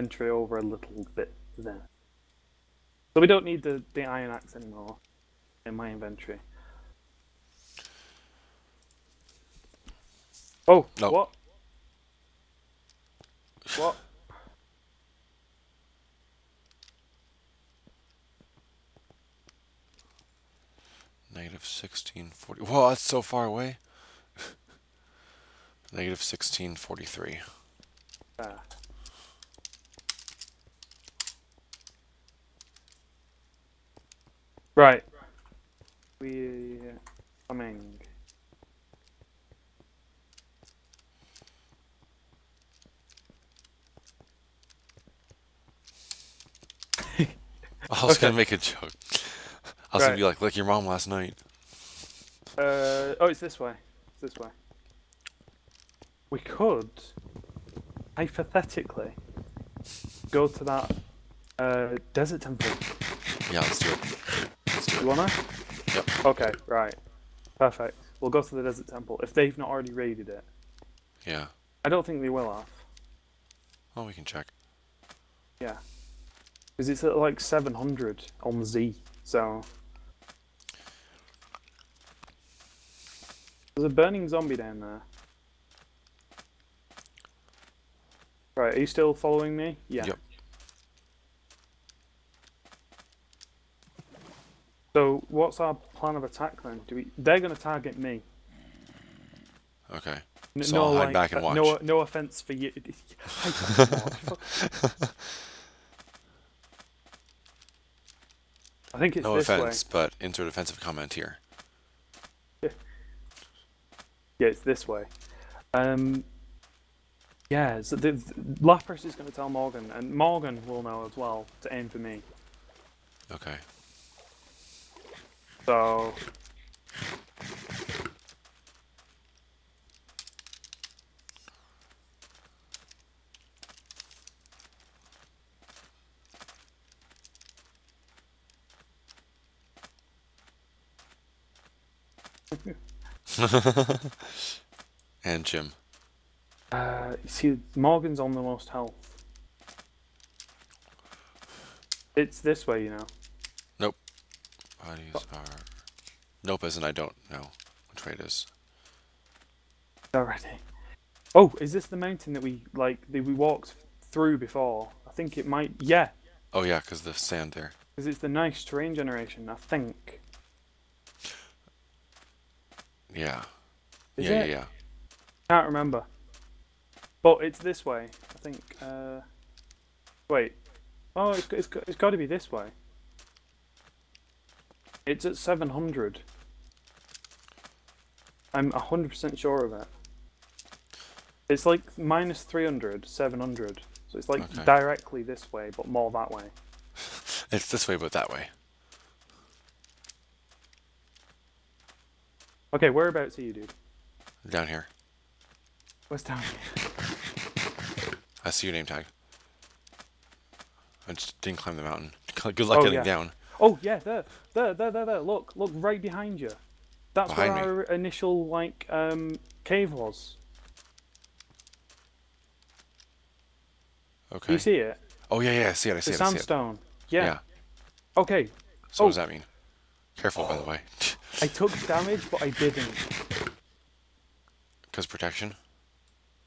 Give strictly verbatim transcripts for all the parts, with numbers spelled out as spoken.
entry over a little bit there. So we don't need the, the iron axe anymore in my inventory. Oh, no. What? What? Negative sixteen forty. Whoa, that's so far away. Negative sixteen forty-three. Ah. Right. We're coming. I was okay. gonna make a joke. I was right. gonna be like, like your mom last night. Uh oh, it's this way. It's this way. We could hypothetically go to that uh, desert temple. Yeah, let's do it. Let's do it. You wanna? Yep. Okay. Right. Perfect. We'll go to the desert temple if they've not already raided it. Yeah. I don't think they will have. Oh, we can check. Yeah. Because it's at like seven hundred on Z, so... There's a burning zombie down there. Right, are you still following me? Yeah. Yep. So, what's our plan of attack then? Do we? They're going to target me. Okay. No, so no, I'll hide like, back and watch. No, no offense for you. I think it's no this offense, way. But insert offensive comment here. Yeah, yeah it's this way. Um, yeah, so the, the, Lapras is going to tell Morgan, and Morgan will know as well to aim for me. Okay. So. And Jim. Uh, you see, Morgan's on the most health. It's this way, you know. Nope. Bodies oh. are. Nope, as in I don't know which way it is. Already. Oh, is this the mountain that we like that we walked through before? I think it might. Yeah. Oh yeah, because the sand there. Because it's the nice terrain generation, I think. Yeah. Is yeah, it? yeah, yeah. Can't remember. But it's this way, I think. Uh, wait. Oh, it's it's, it's got to be this way. It's at seven hundred. I'm one hundred percent sure of it. It's like minus three hundred, seven hundred. So it's like okay. directly this way, but more that way. It's this way, but that way. Okay, whereabouts are you, dude? Down here. What's down here? I see your name tag. I just didn't climb the mountain. Good luck oh, getting yeah. down. Oh, yeah, there. There, there, there, there. Look, look right behind you. That's behind where our me. initial, like, um, cave was. Okay. Do you see it? Oh, yeah, yeah, I see it, I see the it. The sandstone. It. Yeah. yeah. Okay. So oh. what does that mean? Careful, oh. by the way. I took damage, but I didn't. Because protection?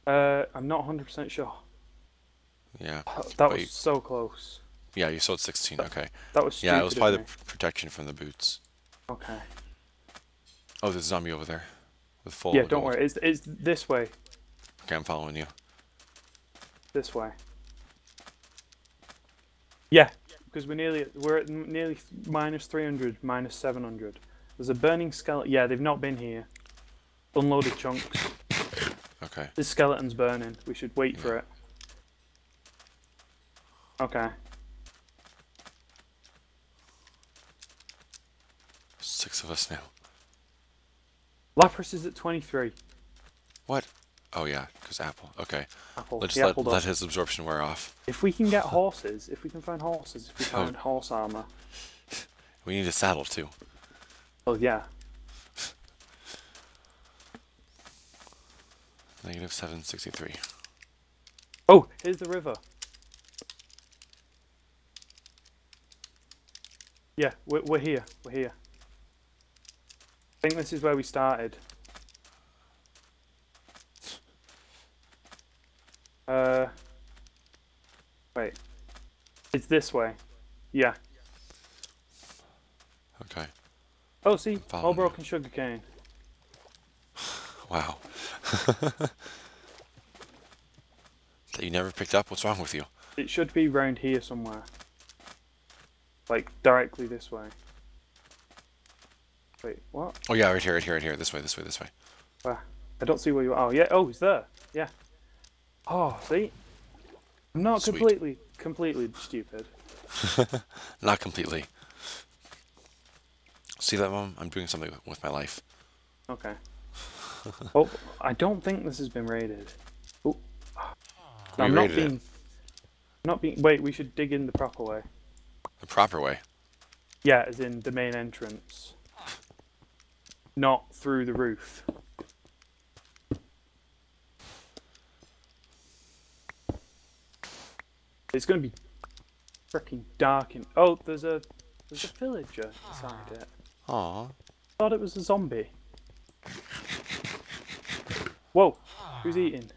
Uh, I'm not one hundred percent sure. Yeah. That was you... so close. Yeah, you sold sixteen, that, okay. That was stupid, Yeah, it was probably the it? protection from the boots. Okay. Oh, there's a zombie over there. With full Yeah, don't gold. worry. It's, it's this way. Okay, I'm following you. This way. Yeah, because we're nearly, we're at nearly minus three hundred, minus seven hundred. There's a burning skeleton. Yeah, they've not been here. Unloaded chunks. Okay. This skeleton's burning. We should wait yeah. for it. Okay. Six of us now. Lapras is at twenty-three. What? Oh yeah, because apple. Okay. Apple. Let's let, let his absorption wear off. If we can get horses, if we can find horses, if we find oh. horse armor. We need a saddle too. Oh yeah. Negative seven sixty-three. Oh, here's the river. Yeah, we're, we're here. We're here. I think this is where we started. Uh, wait. It's this way. Yeah. Okay. Oh, see, all broken sugarcane. Wow. That you never picked up? What's wrong with you? It should be round here somewhere. Like, directly this way. Wait, what? Oh yeah, right here, right here, right here. This way, this way, this way. Where? I don't see where you are. Oh, yeah. Oh, it's there. Yeah. Oh, see? I'm not Sweet. completely, completely stupid. Not completely. See that, Mom? I'm doing something with my life. Okay. Oh, I don't think this has been raided. Oh. No, I'm not being... It. Not being... Wait, we should dig in the proper way. The proper way? Yeah, as in the main entrance. Not through the roof. It's going to be freaking dark in... Oh, there's a... There's a villager inside it. Aww. Thought it was a zombie. Whoa! Who's eating?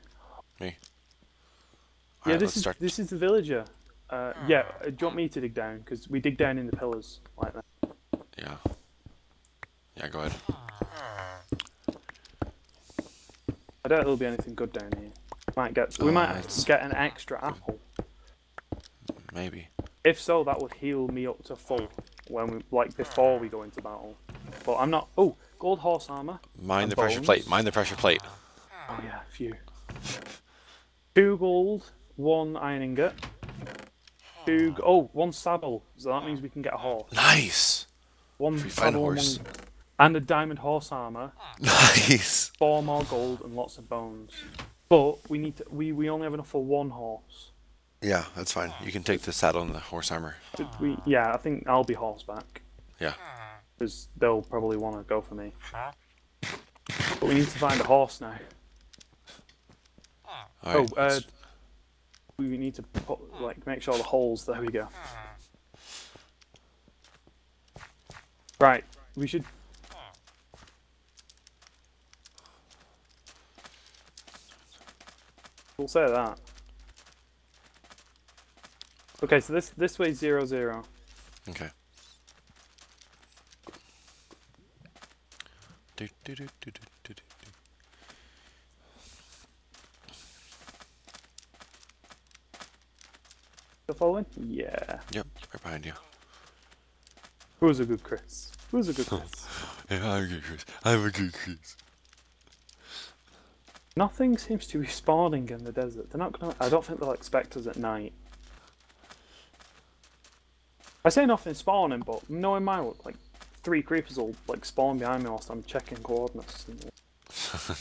Me. All yeah, right, this is start. this is the villager. Uh, yeah, do you want me to dig down? Because we dig down in the pillars like that. Yeah. Yeah, go ahead. I doubt there'll be anything good down here. Might get we oh, might that's... get an extra apple. Maybe. If so, that would heal me up to full when we like before we go into battle. But I'm not. Oh, gold horse armor. Mind the bones. pressure plate. Mind the pressure plate. Oh yeah, a few. Two gold, one iron ingot. Two. Oh, one saddle. So that means we can get a horse. Nice. One saddle, horse. One, and a diamond horse armor. Nice. Four more gold and lots of bones. But we need to. We we only have enough for one horse. Yeah, that's fine. You can take the saddle and the horse armor. Did we, yeah, I think I'll be horseback. Yeah. Because they'll probably want to go for me. But we need to find a horse now. All right, oh, uh, we need to put, like make sure the holes. There we go. Right, we should. We'll say that. Okay, so this this way zero zero. Okay. Do, do, do, do, do, do, do. Still following? Yeah. Yep, right behind you. Who's a good Chris? Who's a good Chris? Yeah, I'm a good Chris. I'm a good Chris. Nothing seems to be spawning in the desert. They're not gonna. I don't think they'll expect us at night. I say nothing spawning, but knowing my luck, like three creepers will like spawn behind me whilst I'm checking coordinates. And...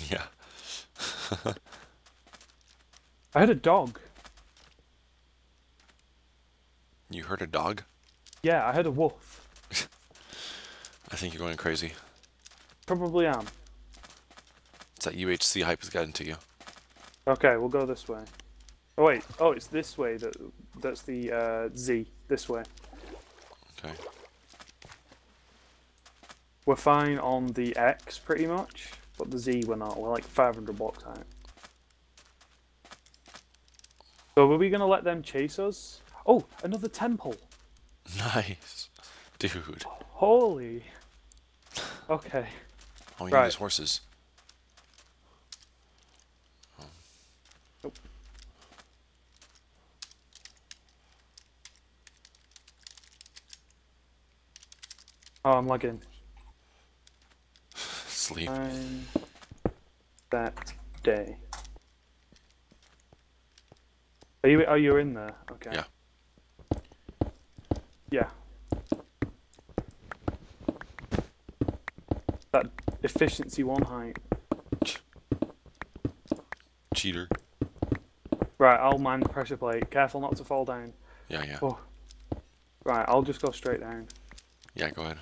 yeah. I heard a dog. You heard a dog? Yeah, I heard a wolf. I think you're going crazy. Probably am. It's that U H C hype has gotten to you. Okay, we'll go this way. Oh wait, oh it's this way that that's the uh, Z. This way. Okay. We're fine on the X pretty much, but the Z we're not. We're like five hundred blocks out. So were we going to let them chase us? Oh, another temple. Nice. Dude. Holy. Okay. Oh, you right. need these horses. Oh. Nope. Oh, I'm lagging. Sleep. Time that day. Are you? Are you in there? Okay. Yeah. Yeah. That efficiency one height. Cheater. Right, I'll mine the pressure plate. Careful not to fall down. Yeah, yeah. Oh. Right, I'll just go straight down. Yeah, go ahead.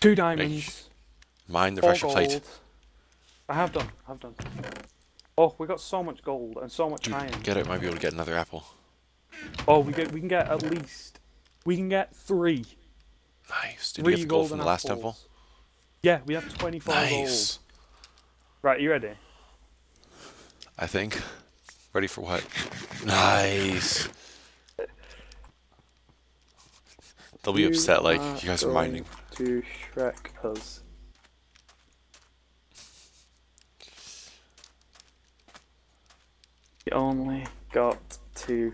Two diamonds. Mine the pressure plate. I have done, I have done. Oh, we got so much gold and so much iron. Get it, might be able to get another apple. Oh, we get, we can get at least We can get three. Nice. Did we get the gold from the last temple? Yeah, we have twenty-four nice. Gold. Right, you ready? I think. Ready for what? Nice. They'll be you upset, like, you guys are mining. To Shrek us. You only got two.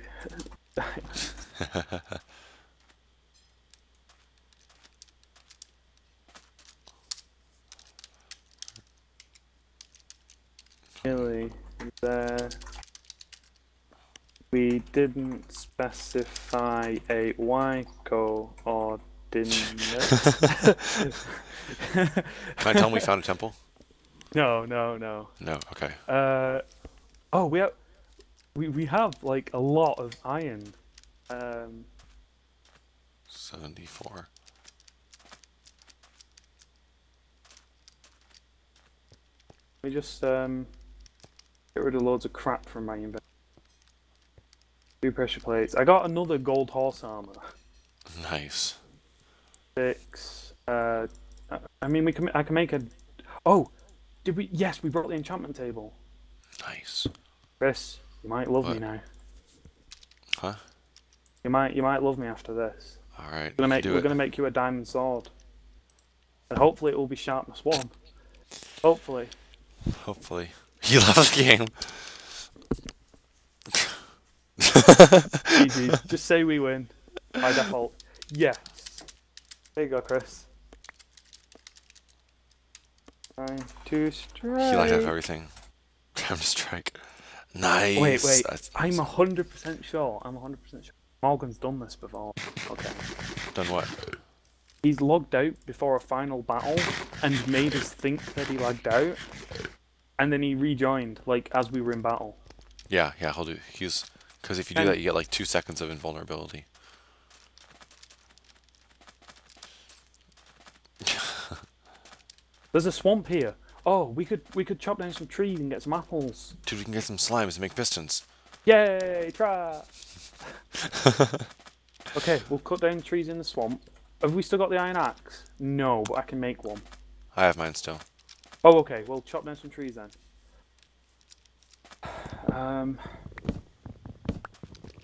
Really, there. We didn't specify a Y goal, or didn't it? Can I tell them we found a temple? No, no, no. No, okay. Uh, oh, we have, we, we have, like, a lot of iron. Um, seventy-four. We just, um, get rid of loads of crap from my inventory. Two pressure plates. I got another gold horse armor. Nice. Six. Uh, I mean, we can. I can make a. Oh, did we? Yes, we brought the enchantment table. Nice. Chris, you might love what? me now. Huh? You might. You might love me after this. All right. We're gonna make. We're it. gonna make you a diamond sword, and hopefully it will be sharpness one. Hopefully. Hopefully. You love the game. G G. Just say we win by default. Yes. There you go, Chris. Trying to strike. He lights up everything. Trying to strike. Nice. Wait, wait. That's I'm a hundred percent sure. I'm a hundred percent sure. Morgan's done this before. Okay. Done what? He's logged out before a final battle and made us think that he lagged out, and then he rejoined like as we were in battle. Yeah, yeah, he'll do. He's. Because if you do that, you get like two seconds of invulnerability. There's a swamp here. Oh, we could we could chop down some trees and get some apples. Dude, we can get some slimes and make pistons. Yay! Try. Okay, we'll cut down trees in the swamp. Have we still got the iron axe? No, but I can make one. I have mine still. Oh, okay. We'll chop down some trees then. Um.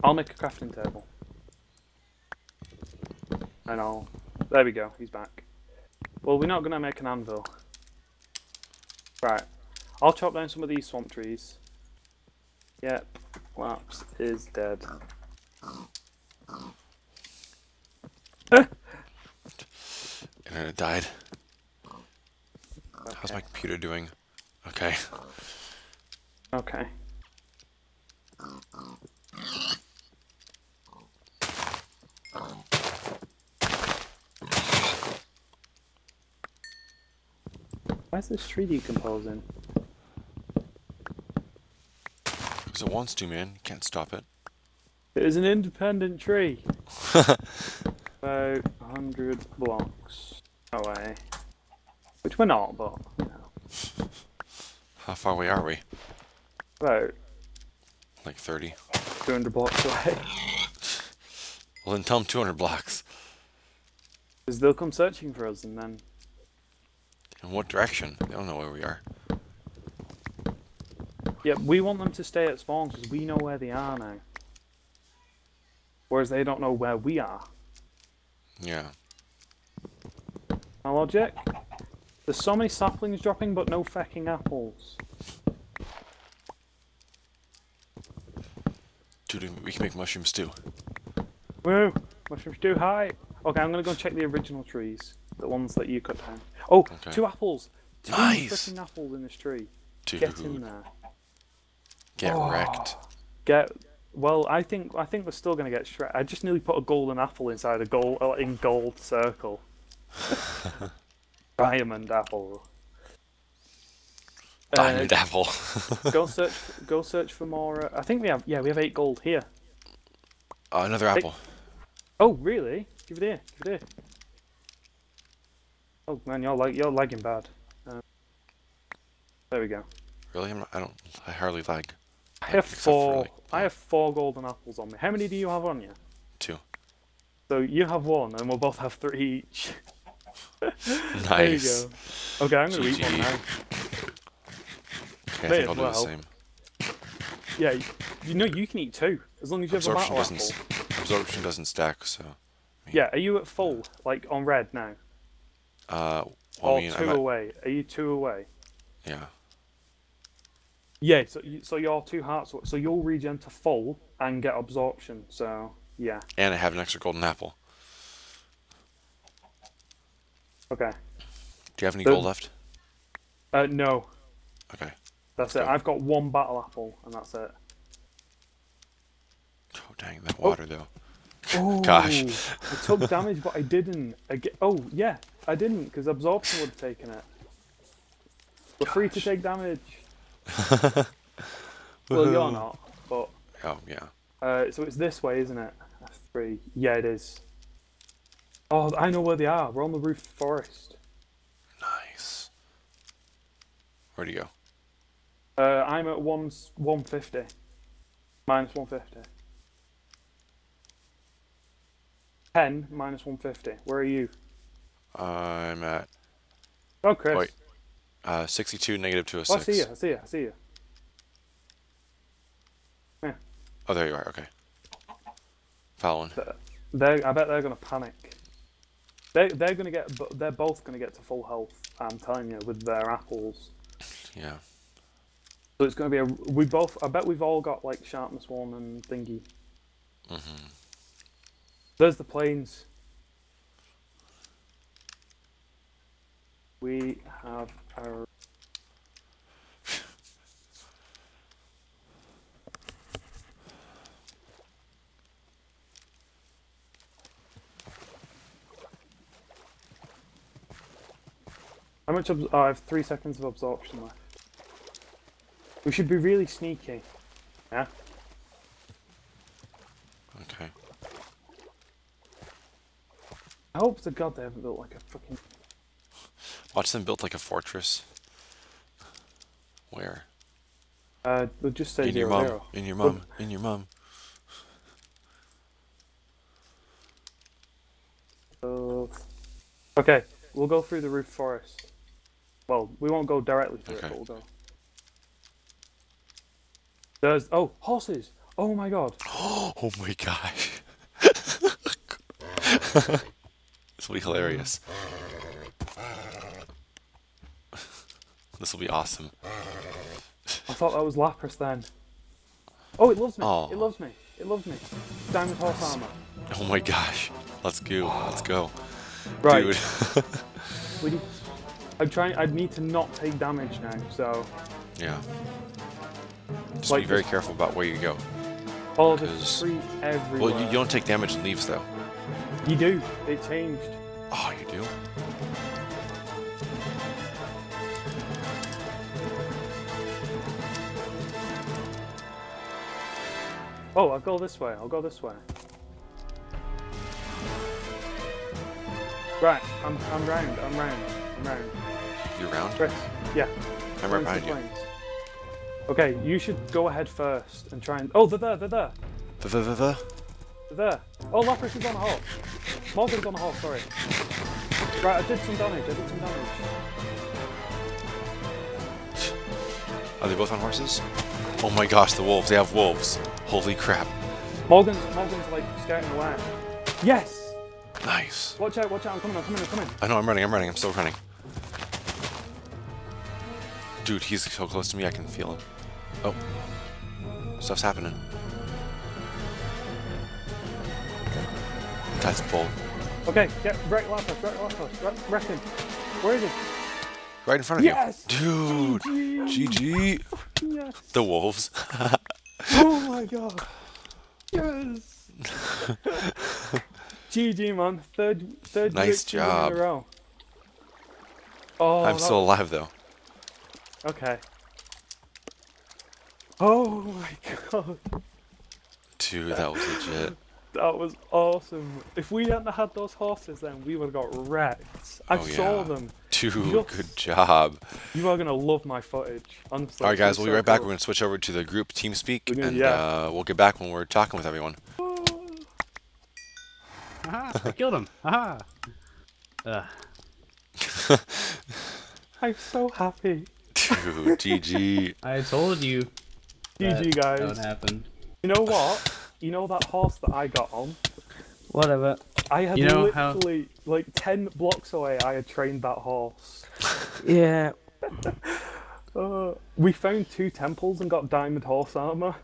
I'll make a crafting table. And I'll... There we go, he's back. Well, we're not going to make an anvil. Right. I'll chop down some of these swamp trees. Yep. Laps is dead. Internet died. Okay. How's my computer doing? Okay. Okay. Why is this tree decomposing? Because it wants to, man. You can't stop it. It is an independent tree. About one hundred blocks away. Which we're not, but... You know. How far away are we? About... Like thirty. two hundred blocks away. Well, then tell them two hundred blocks. Because they'll come searching for us, and then... In what direction? They don't know where we are. Yeah, we want them to stay at spawn because we know where they are now. Whereas they don't know where we are. Yeah. My logic? There's so many saplings dropping but no fecking apples. Dude, we can make mushroom stew. Woo! Mushroom stew, hi! Okay, I'm gonna go check the original trees. The ones that you cut down. Oh, okay. Two apples! Two nice. Freaking apples in this tree. Dude. Get in there. Get oh. wrecked. Get. Well, I think I think we're still gonna get shredded. I just nearly put a golden apple inside a gold uh, in gold circle. Diamond apple. Diamond uh, apple. Go search. Go search for more. Uh, I think we have. Yeah, we have eight gold here. Uh, another apple. Eight. Oh really? Give it here. Give it here. Oh man, you're lag you're lagging bad. Uh, there we go. Really? I'm not, I don't. I hardly lag. I have four. Like, I have four golden apples on me. How many do you have on you? Two. So you have one, and we'll both have three each. Nice. There you go. Okay, I'm going to eat one now. Okay, I think I'll do well. the same. Yeah, you, you know you can eat two, as long as you absorption have a battle apple. Absorption doesn't stack, so... I mean, yeah, are you at full, like, on red now? Uh, well, or I mean, two I'm away? At... Are you two away? Yeah. Yeah, so, you, so your two hearts... So you'll regen to full and get absorption, so... Yeah. And I have an extra golden apple. Okay. Do you have any so, gold left? Uh, no. Okay. That's it. Go. I've got one battle apple, and that's it. Oh, dang, that water, oh. though. Ooh, gosh. I took damage, but I didn't. I get, oh, yeah, I didn't, because absorption would have taken it. We're gosh. free to take damage. Well, you're not, but... Oh, yeah. Uh, so it's this way, isn't it? F three. Yeah, it is. Oh, I know where they are. We're on the roof of the forest. Nice. Where'd you go? Uh, I'm at one one fifty. Minus one fifty. Ten minus one fifty. Where are you? I'm at. Oh, Chris. Wait. Uh, sixty-two negative two oh six. Oh, I see you. I see you. I see you. Yeah. Oh, there you are. Okay. Following. They, I bet they're gonna panic. They, they're gonna get. They're both gonna get to full health. I'm telling you, with their apples. Yeah. So it's gonna be a. We both. I bet we've all got like sharpness one and thingy. Mm-hmm. There's the planes. We have our. How much? Oh, I have three seconds of absorption left. We should be really sneaky. Yeah. Okay. I hope to God they haven't built like a fucking. Watch them build like a fortress. Where? Uh, they'll just say in zero, your mum. Zero. In your mum. But... In your mum. So... Okay, we'll go through the roof forest. Well, we won't go directly through okay. it, but we'll go. There's... Oh, horses! Oh my god! Oh my gosh! This will be hilarious. This will be awesome. I thought that was Lapras then. Oh, it loves me! Oh. It loves me! It loves me! Diamond horse armor. Oh my gosh! Let's go! Let's go! Right. Dude. We need... I'm trying. I need to not take damage now, so. Yeah. Just like be very this... careful about where you go. Oh, there's trees everywhere. Well, you don't take damage in leaves, though. You do. They changed. Oh, you do. Oh, I'll go this way. I'll go this way. Right, I'm I'm round. I'm round. I'm round. You're round? Chris, yeah. I'm right behind you. Okay, you should go ahead first and try and. Oh, they're there. They're there. They're there. They're there. Oh, Lapras is on a horse. Morgan's on a horse. Sorry. Right, I did some damage. I did some damage. Are they both on horses? Oh my gosh, the wolves. They have wolves. Holy crap. Morgan's Morgan's like scouting away. Yes. Nice. Watch out, watch out, I'm coming, I'm coming, I'm coming. I know, I'm running, I'm running, I'm still running. Dude, he's so close to me, I can feel him. Oh. Stuff's happening. That's bold. Okay, get right Lapras, right Lapras, right, wreck him. Where is he? Right in front of yes! you. Dude. G G. Yes. The wolves. Oh my god. Yes. G G, man. Third, third nice job. In a row. Oh, I'm still was... alive, though. Okay. Oh, my God. Dude, that was legit. That was awesome. If we hadn't had those horses, then we would have got wrecked. I oh, saw yeah. them. Dude, Just... good job. You are going to love my footage. Honestly, all right, guys. We'll so be right cool. back. We're going to switch over to the group TeamSpeak, gonna, and yeah. uh, we'll get back when we're talking with everyone. Aha, I killed him. Aha. Uh. I'm so happy. Dude, G G. I told you. G G, guys. That happened. You know what? You know that horse that I got on? Whatever. I had you know literally, how... like, ten blocks away, I had trained that horse. Yeah. uh, we found two temples and got diamond horse armor.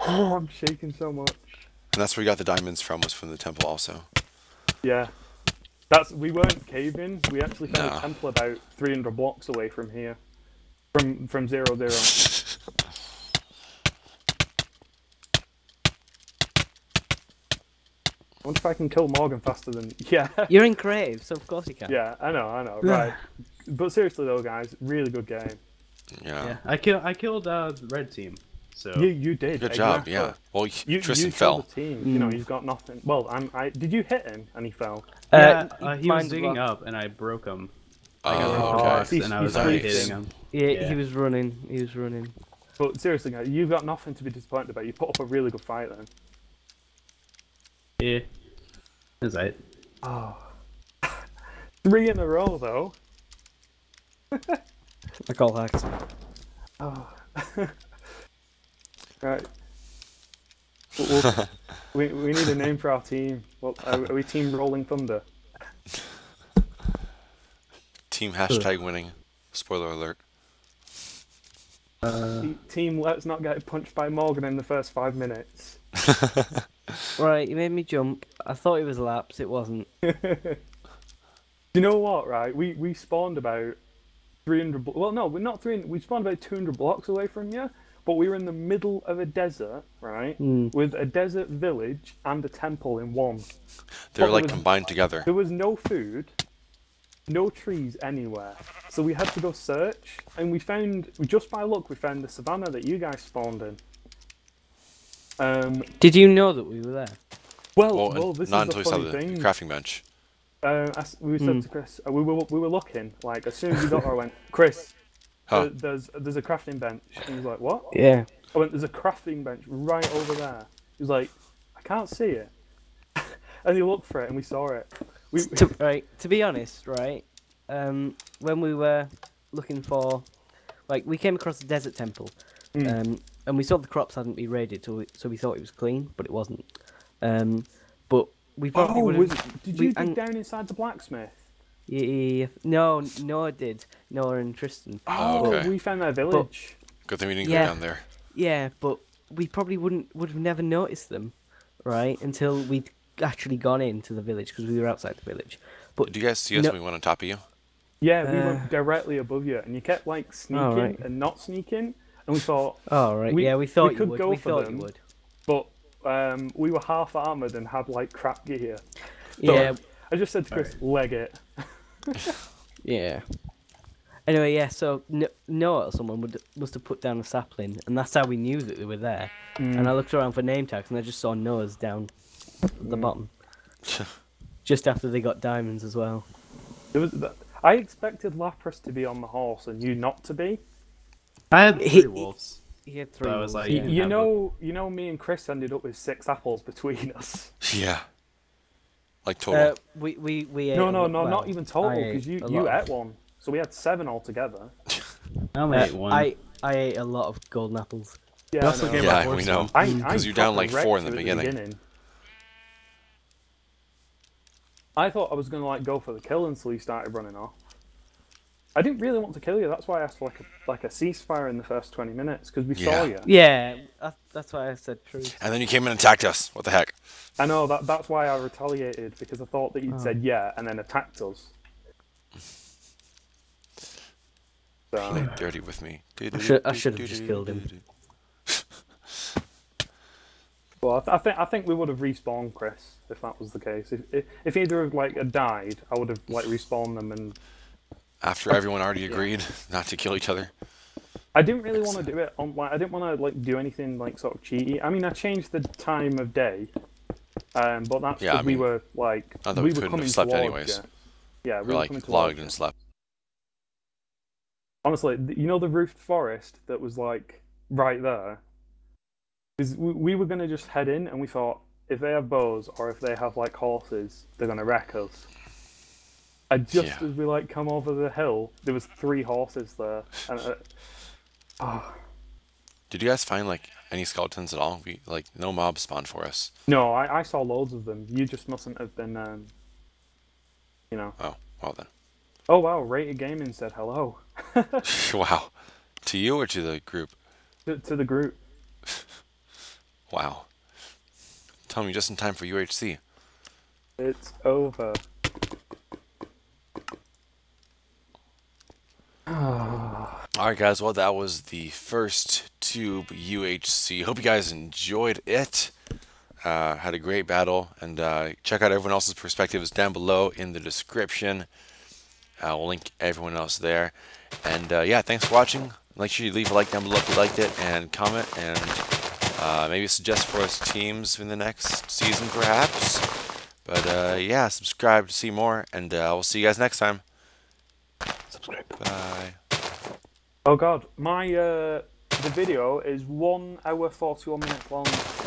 Oh, I'm shaking so much. And that's where we got the diamonds from, was from the temple also. Yeah. That's, we weren't caving, we actually found no. a temple about three hundred blocks away from here. From, from zero zero. I wonder if I can kill Morgan faster than... Yeah. You're in Crave, so of course you can. Yeah, I know, I know, right. But seriously though, guys, really good game. Yeah. yeah. I, kill, I killed uh, the red team. So. You you did good job, exactly. yeah. Well, you, Tristan you fell. The team. Mm. You know, you've got nothing. Well, I'm. I did you hit him and he fell? Uh, yeah, uh, he was digging up and I broke him. Oh, I got okay. He's, and I was already nice. hitting him. Yeah, yeah, he was running. He was running. But seriously, guys, you've got nothing to be disappointed about. You put up a really good fight then. Yeah, that's right. Oh, three in a row though. I call hacks. Oh. Right. We'll, we we need a name for our team. Well, are, are we Team Rolling Thunder? Team hashtag winning. Spoiler alert. Uh, team, let's not get punched by Morgan in the first five minutes. Right, you made me jump. I thought it was laps. It wasn't. Do you know what? Right, we we spawned about three hundred. Well, no, we're not three. We spawned about two hundred blocks away from you. But we were in the middle of a desert, right? Mm. With a desert village and a temple in one. They were like was, combined together. There was no food, no trees anywhere. So we had to go search, and we found, just by luck, we found the savannah that you guys spawned in. Um, Did you know that we were there? Well, well, well this not is until funny we saw the thing. crafting bench. Uh, I, we said mm. to Chris, uh, we, were, we were looking, like, as soon as we got there, I went, Chris, Huh. There's there's a crafting bench. And he was like, what? Yeah. I went, there's a crafting bench right over there. He was like, I can't see it. And he looked for it, and we saw it. We, to, right. To be honest, right. Um, when we were looking for, like, we came across the desert temple, mm. um, and we saw the crops hadn't been raided, so we, so we thought it was clean, but it wasn't. Um, but we probably oh, was, did you we, dig and, down inside the blacksmith? Yeah, no, Noah did. Noah and Tristan. Oh, okay. But we found that village. But, Good thing we didn't yeah, go down there. Yeah, but we probably wouldn't would have never noticed them, right? Until we'd actually gone into the village because we were outside the village. But do you guys see us no, when we went on top of you? Yeah, we uh, went directly above you, and you kept like sneaking oh, right. and not sneaking, and we thought. Oh right, we, yeah, we thought we you could would. Go we for thought them, you would. But um, we were half armored and had like crap gear. So yeah. I just said to Chris, right. leg it. Yeah. Anyway, yeah. So no, Noah or someone would must have put down a sapling, and that's how we knew that they were there. Mm. And I looked around for name tags, and I just saw Noah's down at the mm. bottom, just after they got diamonds as well. There was. I expected Lapras to be on the horse, and you not to be. I had three he, wolves. He had three. So I was like, you, you know, a... you know, me and Chris ended up with six apples between us. Yeah. Like total. Uh, we we we. No no no, well, not even total because you you of... ate one, so we had seven altogether. I only uh, ate one. I I ate a lot of golden apples. Yeah, we also gave yeah, we know. Because you're down like four in the beginning. the beginning. I thought I was gonna like go for the kill until you started running off. I didn't really want to kill you. That's why I asked for like a, like a ceasefire in the first twenty minutes because we yeah. saw you. Yeah, that's why I said truth. And then you came in and attacked us. What the heck? I know that. That's why I retaliated because I thought that you'd oh. said yeah and then attacked us. So. Played dirty with me. I should, I should have just killed him. Well, I, th I think I think we would have respawned Chris if that was the case. If if, if either of like had died, I would have like respawned them and. After everyone already agreed yeah. not to kill each other. I didn't really want to do it on like I didn't want to like do anything like sort of cheaty. I mean, I changed the time of day, um, but that's because yeah, I mean, we were like we, we were coming have slept anyways. You. Yeah, we were, were like coming logged and slept. Honestly, you know the roofed forest that was like right there. Is we, we were gonna just head in and we thought if they have bows or if they have like horses, they're gonna wreck us. And just yeah. as we like come over the hill, there was three horses there. And uh, oh. Did you guys find like any skeletons at all? We like no mobs spawned for us. No, I, I saw loads of them. You just mustn't have been, um, you know. Oh well then. Oh wow, Rated Gaming said hello. Wow, to you or to the group? To, to the group. Wow. Tell me just in time for U H C. It's over. Alright guys, well that was the first tube U H C. Hope you guys enjoyed it. Uh, had a great battle, and uh, check out everyone else's perspectives down below in the description. I'll link everyone else there. And uh, yeah, thanks for watching. Make sure you leave a like down below if you liked it, and comment, and uh, maybe suggest for us teams in the next season perhaps. But uh, yeah, subscribe to see more, and uh, we'll see you guys next time. Subscribe. Bye. Oh god, my uh the video is one hour forty-one minutes long.